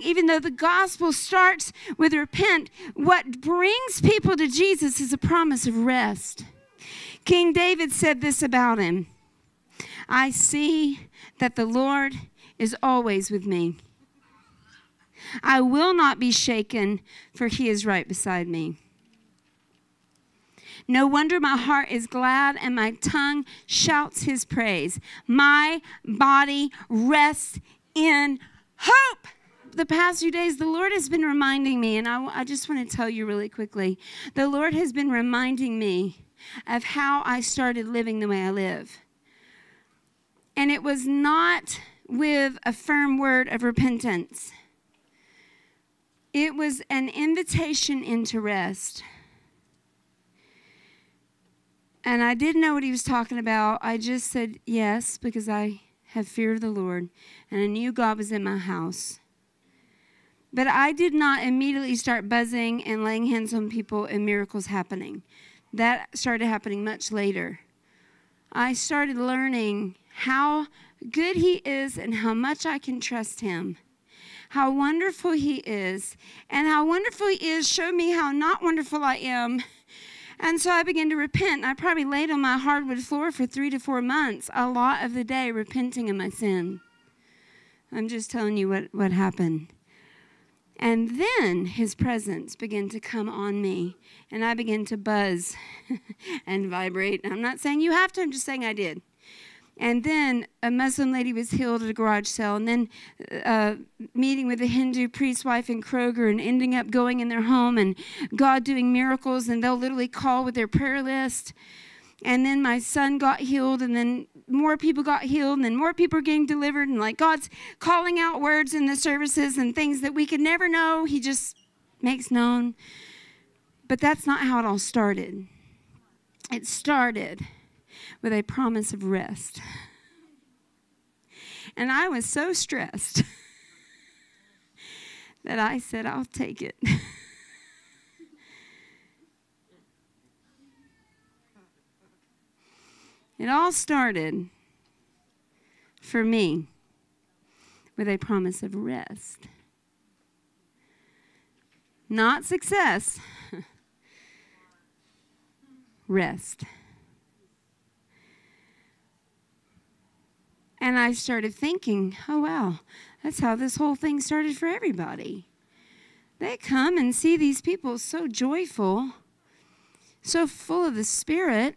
saying, even though the gospel starts with repent, what brings people to Jesus is a promise of rest. King David said this about him: I see that the Lord is always with me. I will not be shaken, for he is right beside me. No wonder my heart is glad and my tongue shouts his praise. My body rests in hope. The past few days, the Lord has been reminding me, and I just want to tell you really quickly, the Lord has been reminding me of how I started living the way I live. And it was not with a firm word of repentance. It was an invitation into rest. And I didn't know what he was talking about. I just said yes because I have fear of the Lord. And I knew God was in my house. But I did not immediately start buzzing and laying hands on people and miracles happening. That started happening much later. I started learning how good he is and how much I can trust him. How wonderful he is. And how wonderful he is showed me how not wonderful I am. And so I began to repent. I probably laid on my hardwood floor for 3 to 4 months, a lot of the day, repenting of my sin. I'm just telling you what happened. And then his presence began to come on me, and I began to buzz and vibrate. I'm not saying you have to. I'm just saying I did. And then a Muslim lady was healed at a garage sale, and then meeting with a Hindu priest's wife in Kroger and ending up going in their home and God doing miracles, and they'll literally call with their prayer list. And then my son got healed, and then more people got healed, and then more people are getting delivered, and like God's calling out words in the services and things that we could never know. He just makes known. But that's not how it all started. It started with a promise of rest. And I was so stressed that I said, I'll take it. It all started for me with a promise of rest. Not success. Rest. And I started thinking, oh, wow, that's how this whole thing started for everybody. They come and see these people so joyful, so full of the Spirit.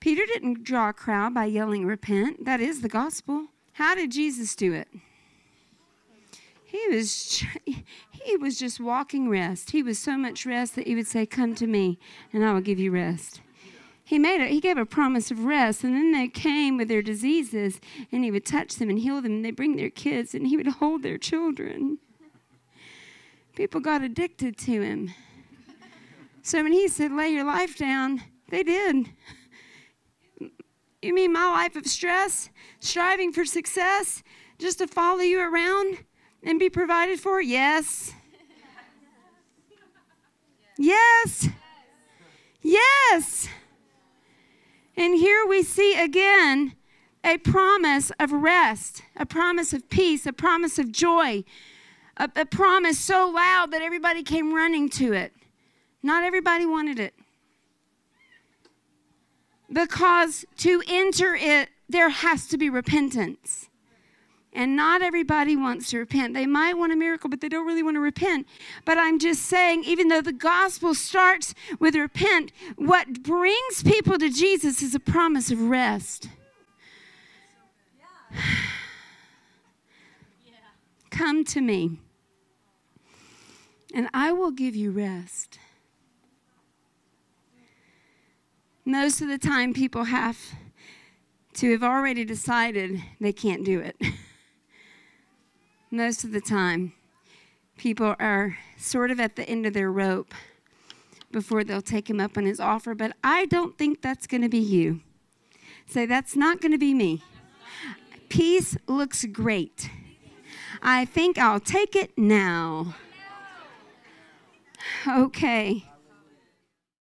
Peter didn't draw a crowd by yelling, repent. That is the gospel. How did Jesus do it? He was just walking rest. He was so much rest that he would say, come to me, and I will give you rest. He gave a promise of rest, and then they came with their diseases, and he would touch them and heal them, and they'd bring their kids, and he would hold their children. People got addicted to him. So when he said, lay your life down, they did. You mean my life of stress, striving for success, just to follow you around and be provided for? Yes. Yes. Yes. And here we see again a promise of rest, a promise of peace, a promise of joy, a promise so loud that everybody came running to it. Not everybody wanted it. Because to enter it, there has to be repentance. And not everybody wants to repent. They might want a miracle, but they don't really want to repent. But I'm just saying, even though the gospel starts with repent, what brings people to Jesus is a promise of rest. Yeah. Come to me, and I will give you rest. Most of the time, people have to have already decided they can't do it. Most of the time, people are sort of at the end of their rope before they'll take him up on his offer. But I don't think that's going to be you. Say, that's not going to be me. Peace looks great. I think I'll take it now. Okay.